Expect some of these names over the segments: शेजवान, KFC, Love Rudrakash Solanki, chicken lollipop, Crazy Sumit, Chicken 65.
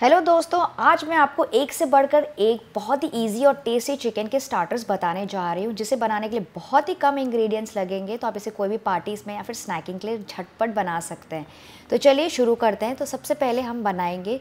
Hello दोस्तों, आज मैं आपको एक से बढ़कर एक बहुत ही इजी और टेस्टी चिकन के स्टार्टर्स बताने जा रही हूँ, जिसे बनाने के लिए बहुत ही कम इंग्रेडिएंट्स लगेंगे। तो आप इसे कोई भी पार्टीज़ में या फिर स्नैकिंग के लिए झटपट बना सकते हैं। तो चलिए शुरू करते हैं। तो सबसे पहले हम बनाएंगे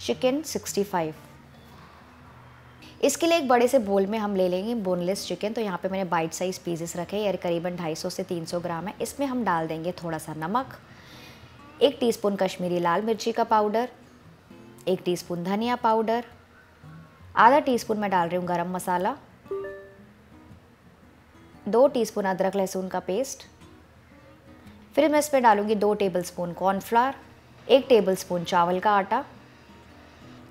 चिकन 65। इसके लिए एक बड़े से बोल में हम ले लेंगे बोनलेस चिकन। तो यहाँ पर मैंने बाइट साइज़ पीसेस रखे, यानी करीबन 250 से 300 ग्राम है। इसमें हम डाल देंगे थोड़ा सा नमक, 1 टीस्पून कश्मीरी लाल मिर्ची का पाउडर, 1 टीस्पून धनिया पाउडर, आधा टीस्पून मैं डाल रही हूँ गरम मसाला, 2 टीस्पून अदरक लहसुन का पेस्ट। फिर मैं इसमें डालूँगी 2 टेबलस्पून कॉर्नफ्लावर, 1 टेबलस्पून चावल का आटा,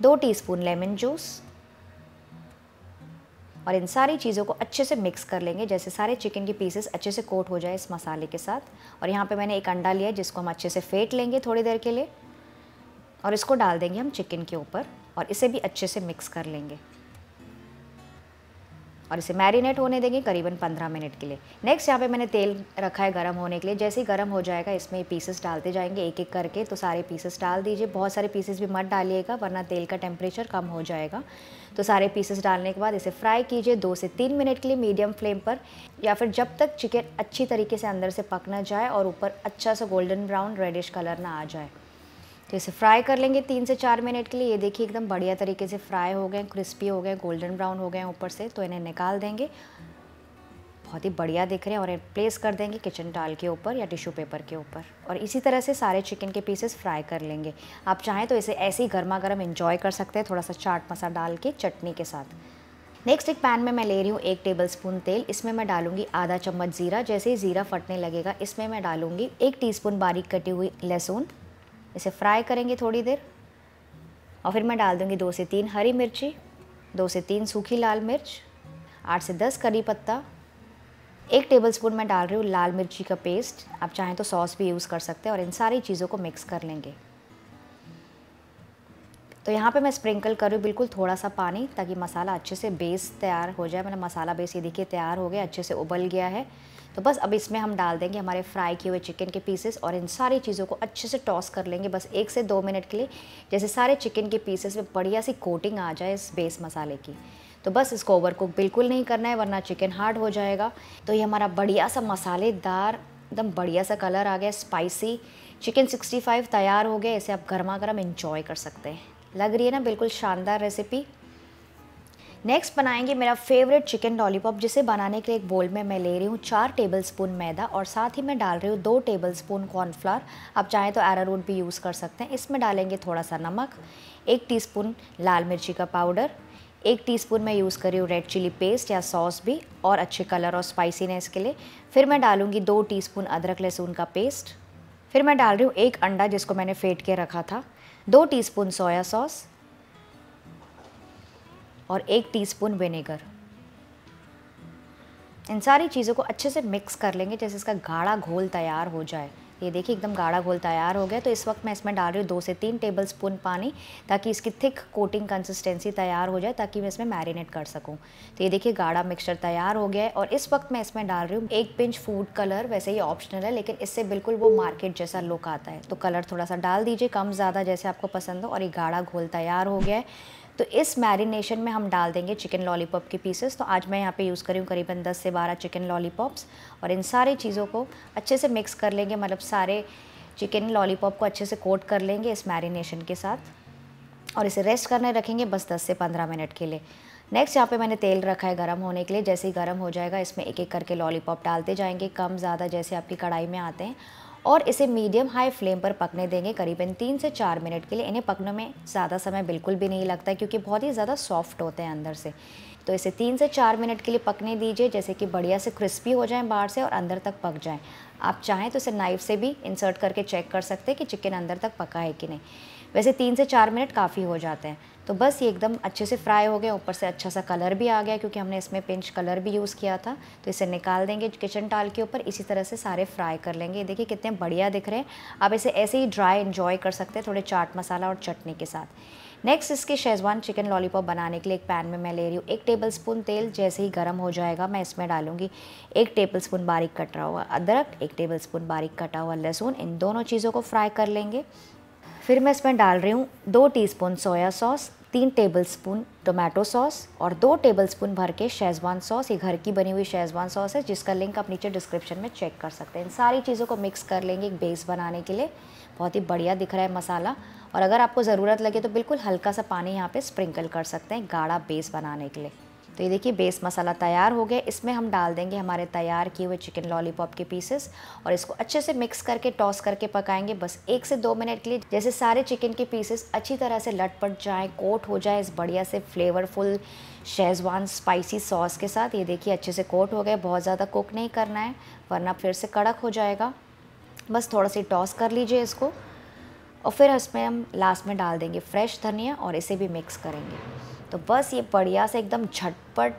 2 टीस्पून लेमन जूस। और इन सारी चीज़ों को अच्छे से मिक्स कर लेंगे, जैसे सारे चिकन के पीसेस अच्छे से कोट हो जाए इस मसाले के साथ। और यहाँ पे मैंने एक अंडा लिया, जिसको हम अच्छे से फेंट लेंगे थोड़ी देर के लिए, और इसको डाल देंगे हम चिकन के ऊपर और इसे भी अच्छे से मिक्स कर लेंगे और इसे मैरिनेट होने देंगे करीबन 15 मिनट के लिए। नेक्स्ट यहाँ पे मैंने तेल रखा है गरम होने के लिए। जैसे ही गरम हो जाएगा, इसमें पीसेस डालते जाएंगे एक एक करके। तो सारे पीसेस डाल दीजिए, बहुत सारे पीसेस भी मत डालिएगा वरना तेल का टेम्परेचर कम हो जाएगा। तो सारे पीसेस डालने के बाद इसे फ्राई कीजिए 2 से 3 मिनट के लिए मीडियम फ्लेम पर, या फिर जब तक चिकन अच्छी तरीके से अंदर से पक ना जाए और ऊपर अच्छा सा गोल्डन ब्राउन रेडिश कलर ना आ जाए। तो इसे फ्राई कर लेंगे 3 से 4 मिनट के लिए। ये देखिए एकदम बढ़िया तरीके से फ्राई हो गए, क्रिस्पी हो गए, गोल्डन ब्राउन हो गए ऊपर से। तो इन्हें निकाल देंगे, बहुत ही बढ़िया दिख रहे हैं। और इन्हें प्लेस कर देंगे किचन टॉवल के ऊपर या टिश्यू पेपर के ऊपर। और इसी तरह से सारे चिकन के पीसेस फ्राई कर लेंगे। आप चाहें तो इसे ऐसे ही गर्मा गर्म एंजॉय कर सकते हैं, थोड़ा सा चाट मसाला डाल के चटनी के साथ। नेक्स्ट एक पैन में मैं ले रही हूँ 1 टेबलस्पून तेल। इसमें मैं डालूंगी आधा चम्मच ज़ीरा। जैसे ही ज़ीरा फटने लगेगा, इसमें मैं डालूंगी 1 टीस्पून बारीक कटी हुई लहसुन। इसे फ्राई करेंगे थोड़ी देर। और फिर मैं डाल दूंगी 2 से 3 हरी मिर्ची, 2 से 3 सूखी लाल मिर्च, 8 से 10 करी पत्ता। 1 टेबलस्पून मैं डाल रही हूँ लाल मिर्ची का पेस्ट। आप चाहें तो सॉस भी यूज़ कर सकते हैं। और इन सारी चीज़ों को मिक्स कर लेंगे। तो यहाँ पे मैं स्प्रिंकल कर रही हूँ बिल्कुल थोड़ा सा पानी, ताकि मसाला अच्छे से बेस तैयार हो जाए। मैंने मसाला बेस ये देखिए तैयार हो गया, अच्छे से उबल गया है। तो बस अब इसमें हम डाल देंगे हमारे फ्राई किए हुए चिकन के पीसेस और इन सारी चीज़ों को अच्छे से टॉस कर लेंगे बस 1 से 2 मिनट के लिए, जैसे सारे चिकन के पीसेस में बढ़िया सी कोटिंग आ जाए इस बेस मसाले की। तो बस इसको ओवर कुक बिल्कुल नहीं करना है, वरना चिकन हार्ड हो जाएगा। तो ये हमारा बढ़िया सा मसालेदार एकदम बढ़िया सा कलर आ गया, स्पाइसी चिकन 65 तैयार हो गया। इसे आप गर्मा गर्म एंजॉय कर सकते हैं। लग रही है ना बिल्कुल शानदार रेसिपी। नेक्स्ट बनाएंगे मेरा फेवरेट चिकन लॉलीपॉप, जिसे बनाने के लिए एक बोल में मैं ले रही हूँ 4 टेबलस्पून मैदा और साथ ही मैं डाल रही हूँ 2 टेबलस्पून कॉर्नफ्लावर। आप चाहें तो अरारोट भी यूज़ कर सकते हैं। इसमें डालेंगे थोड़ा सा नमक, 1 टीस्पून लाल मिर्ची का पाउडर, 1 टीस्पून मैं यूज़ कर रही हूँ रेड चिली पेस्ट या सॉस भी, और अच्छे कलर और स्पाइसीनेस के लिए। फिर मैं डालूँगी 2 टीस्पून अदरक लहसुन का पेस्ट। फिर मैं डाल रही हूँ एक अंडा, जिसको मैंने फेंट के रखा था, 2 टीस्पून सोया सॉस और 1 टीस्पून विनेगर। इन सारी चीज़ों को अच्छे से मिक्स कर लेंगे, जैसे इसका गाढ़ा घोल तैयार हो जाए। ये देखिए एकदम गाढ़ा घोल तैयार हो गया। तो इस वक्त मैं इसमें डाल रही हूँ 2 से 3 टेबलस्पून पानी, ताकि इसकी थिक कोटिंग कंसिस्टेंसी तैयार हो जाए, ताकि मैं इसमें मैरिनेट कर सकूँ। तो ये देखिए गाढ़ा मिक्सचर तैयार हो गया है। और इस वक्त मैं इसमें डाल रही हूँ 1 पिंच फूड कलर। वैसे ये ऑप्शनल है, लेकिन इससे बिल्कुल वो मार्केट जैसा लुक आता है। तो कलर थोड़ा सा डाल दीजिए, कम ज़्यादा जैसे आपको पसंद हो। और ये गाढ़ा घोल तैयार हो गया है। तो इस मैरिनेशन में हम डाल देंगे चिकन लॉलीपॉप के पीसेस। तो आज मैं यहाँ पे यूज़ कर रही हूँ करीबन 10 से 12 चिकन लॉलीपॉप्स। और इन सारी चीज़ों को अच्छे से मिक्स कर लेंगे, मतलब सारे चिकन लॉलीपॉप को अच्छे से कोट कर लेंगे इस मैरिनेशन के साथ। और इसे रेस्ट करने रखेंगे बस 10 से 15 मिनट के लिए। नेक्स्ट यहाँ पे मैंने तेल रखा है गरम होने के लिए। जैसे ही गर्म हो जाएगा, इसमें एक एक करके लॉलीपॉप डालते जाएंगे, कम ज़्यादा जैसे आपकी कढ़ाई में आते हैं। और इसे मीडियम हाई फ्लेम पर पकने देंगे करीबन 3 से 4 मिनट के लिए। इन्हें पकने में ज़्यादा समय बिल्कुल भी नहीं लगता है, क्योंकि बहुत ही ज़्यादा सॉफ्ट होते हैं अंदर से। तो इसे 3 से 4 मिनट के लिए पकने दीजिए, जैसे कि बढ़िया से क्रिस्पी हो जाएं बाहर से और अंदर तक पक जाएं। आप चाहें तो इसे नाइफ़ से भी इंसर्ट करके चेक कर सकते हैं कि चिकन अंदर तक पका है कि नहीं। वैसे 3 से 4 मिनट काफ़ी हो जाते हैं। तो बस ये एकदम अच्छे से फ्राई हो गए, ऊपर से अच्छा सा कलर भी आ गया, क्योंकि हमने इसमें पिंच कलर भी यूज़ किया था। तो इसे निकाल देंगे किचन टॉवल के ऊपर। इसी तरह से सारे फ्राई कर लेंगे। देखिए कितने बढ़िया दिख रहे हैं। आप इसे ऐसे ही ड्राई एंजॉय कर सकते हैं, थोड़े चाट मसाला और चटनी के साथ। नेक्स्ट इसके शेजवान चिकन लॉलीपॉप बनाने के लिए एक पैन में मैं ले रही हूँ 1 टेबलस्पून तेल। जैसे ही गर्म हो जाएगा, मैं इसमें डालूँगी 1 टेबलस्पून बारीक कटा हुआ अदरक, 1 टेबलस्पून बारीक कटा हुआ लहसुन। इन दोनों चीज़ों को फ्राई कर लेंगे। फिर मैं इसमें डाल रही हूँ 2 teaspoon soya sauce, 3 tablespoon tomato sauce और 2 टेबलस्पून भर के शेजवान सॉस। ये घर की बनी हुई शेजवान सॉस है जिसका लिंक आप नीचे डिस्क्रिप्शन में चेक कर सकते हैं। इन सारी चीज़ों को मिक्स कर लेंगे एक बेस बनाने के लिए। बहुत ही बढ़िया दिख रहा है मसाला। और अगर आपको ज़रूरत लगे तो बिल्कुल हल्का सा पानी यहाँ पे स्प्रिंकल कर सकते हैं गाढ़ा बेस बनाने के लिए। तो ये देखिए बेस मसाला तैयार हो गया। इसमें हम डाल देंगे हमारे तैयार किए हुए चिकन लॉलीपॉप के पीसेस और इसको अच्छे से मिक्स करके टॉस करके पकाएंगे बस 1 से 2 मिनट के लिए। जैसे सारे चिकन के पीसेस अच्छी तरह से लटपट जाएं, कोट हो जाए इस बढ़िया से फ्लेवरफुल शेजवान स्पाइसी सॉस के साथ। ये देखिए अच्छे से कोट हो गए। बहुत ज़्यादा कुक नहीं करना है वरना फिर से कड़क हो जाएगा। बस थोड़ा सा टॉस कर लीजिए इसको और फिर इसमें हम लास्ट में डाल देंगे फ्रेश धनिया और इसे भी मिक्स करेंगे। तो बस ये बढ़िया से एकदम झटपट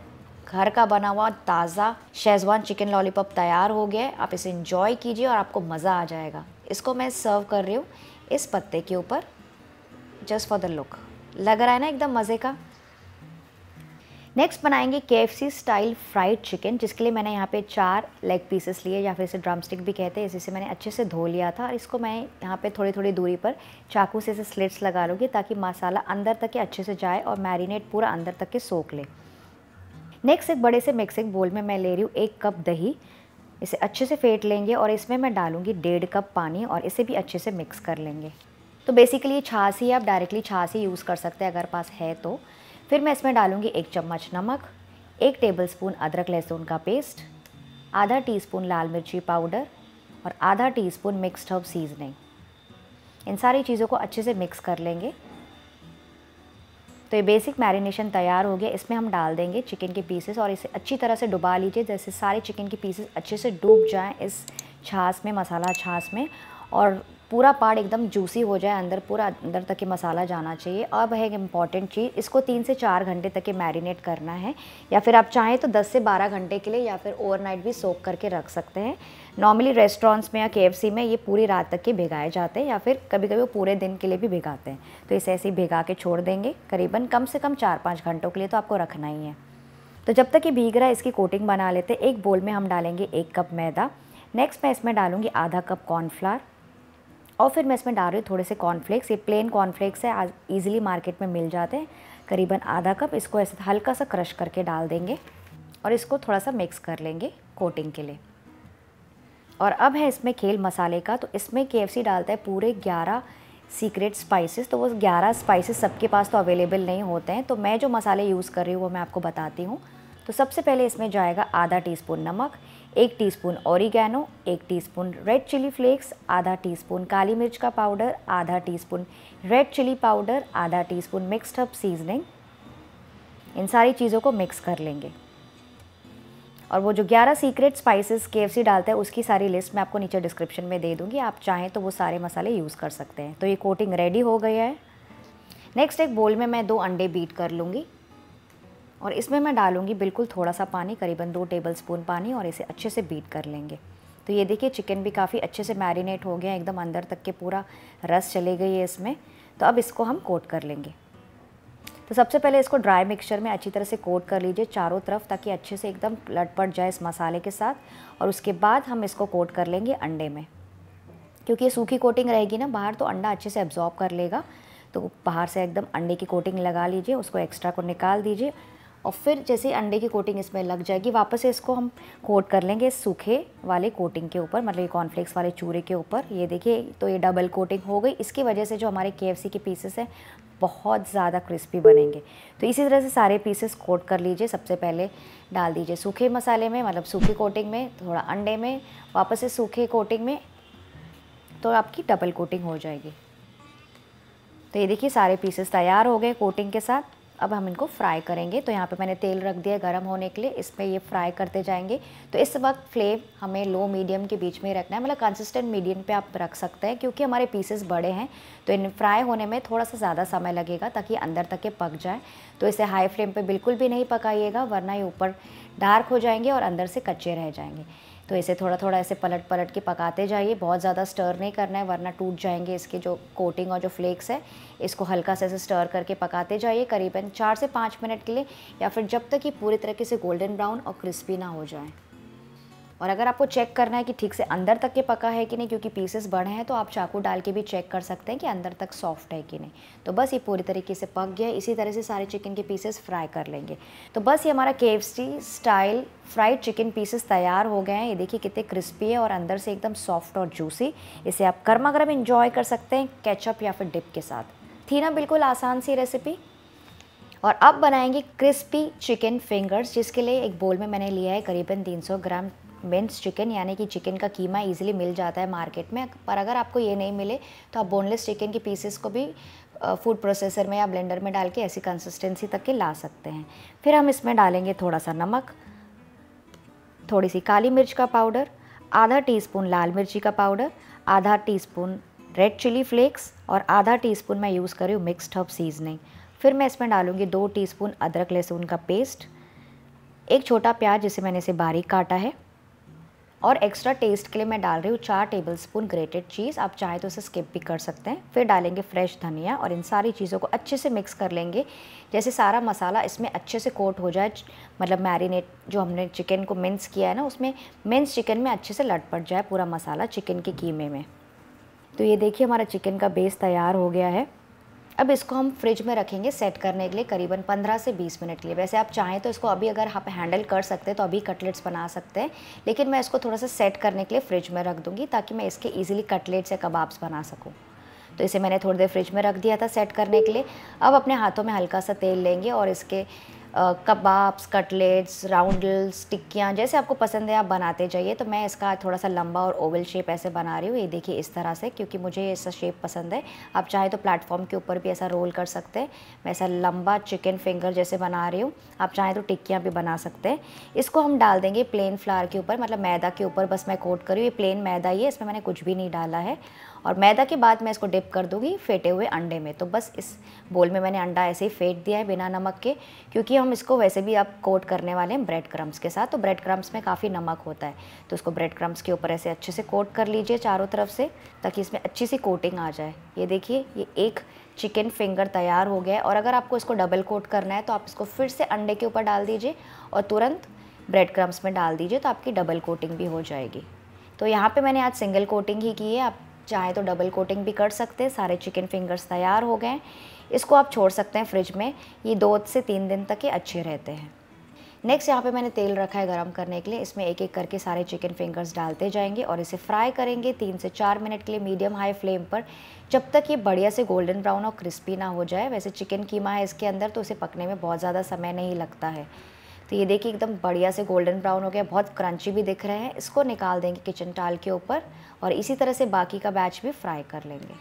घर का बना हुआ ताज़ा शेजवान चिकन लॉलीपॉप तैयार हो गया है। आप इसे एंजॉय कीजिए और आपको मज़ा आ जाएगा। इसको मैं सर्व कर रही हूँ इस पत्ते के ऊपर जस्ट फॉर द लुक। लग रहा है ना एकदम मज़े का। नेक्स्ट बनाएंगे KFC स्टाइल फ्राइड चिकन, जिसके लिए मैंने यहाँ पे 4 लेग पीसेस लिए या फिर इसे ड्रमस्टिक भी कहते हैं। इसे मैंने अच्छे से धो लिया था और इसको मैं यहाँ पे थोड़ी थोड़ी दूरी पर चाकू से इसे स्लिट्स लगा लूँगी ताकि मसाला अंदर तक के अच्छे से जाए और मैरिनेट पूरा अंदर तक के सोख ले। नेक्स्ट एक बड़े से मिक्सिंग बोल में मैं ले रही हूँ 1 कप दही। इसे अच्छे से फेंट लेंगे और इसमें मैं डालूँगी 1.5 कप पानी और इसे भी अच्छे से मिक्स कर लेंगे। तो बेसिकली ये छाछ ही, आप डायरेक्टली छाछ ही यूज़ कर सकते हैं अगर पास है तो। फिर मैं इसमें डालूंगी 1 चम्मच नमक, 1 टेबलस्पून अदरक लहसुन का पेस्ट, आधा टीस्पून लाल मिर्ची पाउडर और आधा टीस्पून मिक्स्ड हर्ब सीजनिंग। इन सारी चीज़ों को अच्छे से मिक्स कर लेंगे। तो ये बेसिक मैरिनेशन तैयार हो गया। इसमें हम डाल देंगे चिकन के पीसेस और इसे अच्छी तरह से डुबा लीजिए जैसे सारे चिकन के पीसेस अच्छे से डूब जाएँ इस छाछ में, मसाला छाछ में, और पूरा पार्ट एकदम जूसी हो जाए अंदर, पूरा अंदर तक के मसाला जाना चाहिए। अब है एक इम्पॉर्टेंट चीज़, इसको 3 से 4 घंटे तक के मैरिनेट करना है या फिर आप चाहें तो 10 से 12 घंटे के लिए या फिर ओवरनाइट भी सोक करके रख सकते हैं। नॉर्मली रेस्टोरेंट्स में या KFC में ये पूरी रात तक के भिगाए जाते हैं या फिर कभी कभी वो पूरे दिन के लिए भी भिगाते हैं। तो इसे ऐसे ही भिगा के छोड़ देंगे करीबन कम से कम 4-5 घंटों के लिए तो आपको रखना ही है। तो जब तक ये भीग रहा है इसकी कोटिंग बना लेते हैं। एक बोल में हम डालेंगे 1 कप मैदा। नेक्स्ट मैं इसमें डालूँगी आधा कप कॉर्नफ्लावर और फिर मैं इसमें डाल रही हूँ थोड़े से कॉर्नफ्लेक्स। ये प्लेन कॉर्नफ्लेक्स है, आज ईजिली मार्केट में मिल जाते हैं। करीबन आधा कप इसको ऐसे हल्का सा क्रश करके डाल देंगे और इसको थोड़ा सा मिक्स कर लेंगे कोटिंग के लिए। और अब है इसमें खेल मसाले का। तो इसमें KFC डालता है पूरे 11 सीक्रेट स्पाइसेस। तो वो 11 स्पाइसेस सबके पास तो अवेलेबल नहीं होते हैं। तो मैं जो मसाले यूज़ कर रही हूँ वो मैं आपको बताती हूँ। तो सबसे पहले इसमें जाएगा आधा टीस्पून नमक, 1 teaspoon oregano, 1 teaspoon red chilli flakes, आधा टीस्पून काली मिर्च का पाउडर, आधा टीस्पून रेड चिली पाउडर, आधा टीस्पून मिक्स्ड हर्ब सीजनिंग। इन सारी चीज़ों को मिक्स कर लेंगे। और वो जो 11 सीक्रेट स्पाइसेस KFC डालता है उसकी सारी लिस्ट मैं आपको नीचे डिस्क्रिप्शन में दे दूँगी। आप चाहें तो वो सारे मसाले यूज़ कर सकते हैं। तो ये कोटिंग रेडी हो गया है। नेक्स्ट एक बोल में मैं 2 अंडे बीट कर लूँगी और इसमें मैं डालूंगी बिल्कुल थोड़ा सा पानी, करीबन 2 टेबलस्पून पानी, और इसे अच्छे से बीट कर लेंगे। तो ये देखिए चिकन भी काफ़ी अच्छे से मैरिनेट हो गया, एकदम अंदर तक के पूरा रस चले गई है इसमें। तो अब इसको हम कोट कर लेंगे। तो सबसे पहले इसको ड्राई मिक्सचर में अच्छी तरह से कोट कर लीजिए चारों तरफ ताकि अच्छे से एकदम लटपट जाए इस मसाले के साथ। और उसके बाद हम इसको कोट कर लेंगे अंडे में, क्योंकि ये सूखी कोटिंग रहेगी ना बाहर तो अंडा अच्छे से एब्जॉर्ब कर लेगा। तो बाहर से एकदम अंडे की कोटिंग लगा लीजिए, उसको एक्स्ट्रा को निकाल दीजिए। और फिर जैसे अंडे की कोटिंग इसमें लग जाएगी वापस से इसको हम कोट कर लेंगे सूखे वाले कोटिंग के ऊपर, मतलब ये कॉर्नफ्लेक्स वाले चूरे के ऊपर। ये देखिए तो ये डबल कोटिंग हो गई। इसकी वजह से जो हमारे KFC के पीसेस हैं बहुत ज़्यादा क्रिस्पी बनेंगे। तो इसी तरह से सारे पीसेस कोट कर लीजिए। सबसे पहले डाल दीजिए सूखे मसाले में, मतलब सूखी कोटिंग में, थोड़ा अंडे में, वापस से सूखे कोटिंग में, तो आपकी डबल कोटिंग हो जाएगी। तो ये देखिए सारे पीसेस तैयार हो गए कोटिंग के साथ। अब हम इनको फ्राई करेंगे। तो यहाँ पे मैंने तेल रख दिया गरम होने के लिए, इसमें ये फ्राई करते जाएंगे। तो इस वक्त फ्लेम हमें लो मीडियम के बीच में रखना है, मतलब कंसिस्टेंट मीडियम पे आप रख सकते हैं क्योंकि हमारे पीसेस बड़े हैं तो इन फ्राई होने में थोड़ा सा ज़्यादा समय लगेगा ताकि अंदर तक के पक जाए। तो इसे हाई फ्लेम पर बिल्कुल भी नहीं पकाइएगा वरना ये ऊपर डार्क हो जाएंगे और अंदर से कच्चे रह जाएंगे। तो इसे थोड़ा थोड़ा ऐसे पलट पलट के पकाते जाइए। बहुत ज़्यादा स्टर नहीं करना है वरना टूट जाएंगे इसके जो कोटिंग और जो फ्लेक्स है। इसको हल्का से ऐसे स्टर करके पकाते जाइए करीबन 4 से 5 मिनट के लिए या फिर जब तक ये पूरी तरीके से गोल्डन ब्राउन और क्रिस्पी ना हो जाए। और अगर आपको चेक करना है कि ठीक से अंदर तक के पका है कि नहीं, क्योंकि पीसेस बड़े हैं, तो आप चाकू डाल के भी चेक कर सकते हैं कि अंदर तक सॉफ्ट है कि नहीं। तो बस ये पूरी तरीके से पक गया। इसी तरह से सारे चिकन के पीसेस फ्राई कर लेंगे। तो बस ये हमारा KFC style fried chicken pieces तैयार हो गए हैं। ये देखिए कितने क्रिस्पी है और अंदर से एकदम सॉफ्ट और जूसी। इसे आप गर्मा गर्म इंजॉय कर सकते हैं केचप या फिर डिप के साथ। थी ना बिल्कुल आसान सी रेसिपी। और अब बनाएंगे क्रिस्पी चिकन फिंगर्स, जिसके लिए एक बोल में मैंने लिया है करीबन 300 ग्राम मिंस चिकन, यानी कि चिकन का कीमा इजीली मिल जाता है मार्केट में। पर अगर आपको ये नहीं मिले तो आप बोनलेस चिकन के पीसेस को भी फूड प्रोसेसर में या ब्लेंडर में डाल के ऐसी कंसिस्टेंसी तक के ला सकते हैं। फिर हम इसमें डालेंगे थोड़ा सा नमक, थोड़ी सी काली मिर्च का पाउडर, आधा टीस्पून लाल मिर्ची का पाउडर, आधा टीस्पून रेड चिली फ्लेक्स और आधा टीस्पून मैं यूज़ कर रही हूँ मिक्स्ड हर्ब सीजनिंग। फिर मैं इसमें डालूंगी 2 टीस्पून अदरक लहसुन का पेस्ट, एक छोटा प्याज जिसे मैंने इसे बारीक काटा है, और एक्स्ट्रा टेस्ट के लिए मैं डाल रही हूँ 4 टेबलस्पून ग्रेटेड चीज़। आप चाहें तो इसे स्किप भी कर सकते हैं। फिर डालेंगे फ्रेश धनिया और इन सारी चीज़ों को अच्छे से मिक्स कर लेंगे, जैसे सारा मसाला इसमें अच्छे से कोट हो जाए, मतलब मैरिनेट जो हमने चिकन को मिन्स किया है ना, उसमें मिन्स चिकन में अच्छे से लटपट जाए पूरा मसाला चिकन के कीमे में। तो ये देखिए हमारा चिकन का बेस तैयार हो गया है। अब इसको हम फ्रिज में रखेंगे सेट करने के लिए करीबन 15 से 20 मिनट के लिए। वैसे आप चाहें तो इसको अभी अगर आप हैंडल कर सकते हैं तो अभी कटलेट्स बना सकते हैं, लेकिन मैं इसको थोड़ा सा सेट करने के लिए फ़्रिज में रख दूँगी ताकि मैं इसके इजीली कटलेट्स या कबाब्स बना सकूँ। तो इसे मैंने थोड़ी देर फ्रिज में रख दिया था सेट करने के लिए। अब अपने हाथों में हल्का सा तेल लेंगे और इसके कबाब्स, कटलेट्स, राउंडल्स, टिक्कियाँ जैसे आपको पसंद है आप बनाते जाइए। तो मैं इसका थोड़ा सा लंबा और ओवल शेप ऐसे बना रही हूँ, ये देखिए इस तरह से, क्योंकि मुझे ऐसा शेप पसंद है। आप चाहे तो प्लेटफॉर्म के ऊपर भी ऐसा रोल कर सकते हैं। मैं ऐसा लंबा चिकन फिंगर जैसे बना रही हूँ, आप चाहें तो टिक्कियाँ भी बना सकते हैं। इसको हम डाल देंगे प्लेन फ्लावर के ऊपर, मतलब मैदा के ऊपर बस मैं कोट करी हुई प्लेन मैदा ही है, इसमें मैंने कुछ भी नहीं डाला है। और मैदा के बाद मैं इसको डिप कर दूँगी फेंटे हुए अंडे में। तो बस इस बोल में मैंने अंडा ऐसे ही फेंट दिया है बिना नमक के, क्योंकि हम इसको वैसे भी आप कोट करने वाले हैं ब्रेड क्रम्स के साथ। तो ब्रेड क्रम्स में काफ़ी नमक होता है, तो उसको ब्रेड क्रम्स के ऊपर ऐसे अच्छे से कोट कर लीजिए चारों तरफ से, ताकि इसमें अच्छी सी कोटिंग आ जाए। ये देखिए ये एक चिकन फिंगर तैयार हो गया है। और अगर आपको इसको डबल कोट करना है तो आप इसको फिर से अंडे के ऊपर डाल दीजिए और तुरंत ब्रेड क्रम्स में डाल दीजिए, तो आपकी डबल कोटिंग भी हो जाएगी। तो यहाँ पर मैंने आज सिंगल कोटिंग ही की है, आप चाहे तो डबल कोटिंग भी कर सकते हैं। सारे चिकन फिंगर्स तैयार हो गए। इसको आप छोड़ सकते हैं फ्रिज में, ये 2 से 3 दिन तक ये अच्छे रहते हैं। नेक्स्ट यहाँ पे मैंने तेल रखा है गरम करने के लिए, इसमें एक एक करके सारे चिकन फिंगर्स डालते जाएंगे और इसे फ्राई करेंगे 3 से 4 मिनट के लिए मीडियम हाई फ्लेम पर, जब तक ये बढ़िया से गोल्डन ब्राउन और क्रिस्पी ना हो जाए। वैसे चिकन कीमा है इसके अंदर, तो उसे पकने में बहुत ज़्यादा समय नहीं लगता है। तो ये देखिए एकदम बढ़िया से गोल्डन ब्राउन हो गया, बहुत क्रंची भी दिख रहे हैं। इसको निकाल देंगे किचन टॉवल के ऊपर और इसी तरह से बाकी का बैच भी फ्राई कर लेंगे।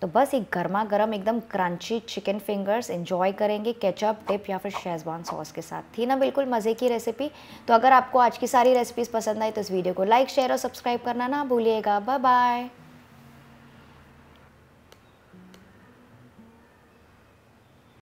तो बस एक गर्मा गर्म एकदम क्रंची चिकन फिंगर्स एंजॉय करेंगे केचप, डिप या फिर शेजवान सॉस के साथ। थी ना बिल्कुल मज़े की रेसिपी। तो अगर आपको आज की सारी रेसिपीज़ पसंद आई तो इस वीडियो को लाइक, शेयर और सब्सक्राइब करना ना भूलिएगा। Bye bye.